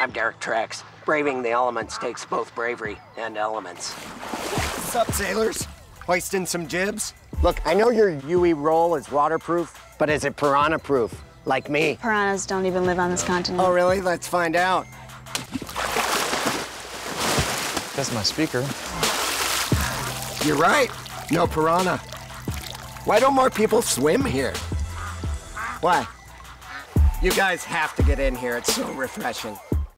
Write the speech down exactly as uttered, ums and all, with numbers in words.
I'm Derek Trax. Braving the elements takes both bravery and elements. What's up, sailors? Hoisting some jibs? Look, I know your Yui roll is waterproof, but is it piranha-proof, like me? Piranhas don't even live on this continent. Oh, really? Let's find out. That's my speaker. You're right. No piranha. Why don't more people swim here? Why? You guys have to get in here. It's so refreshing.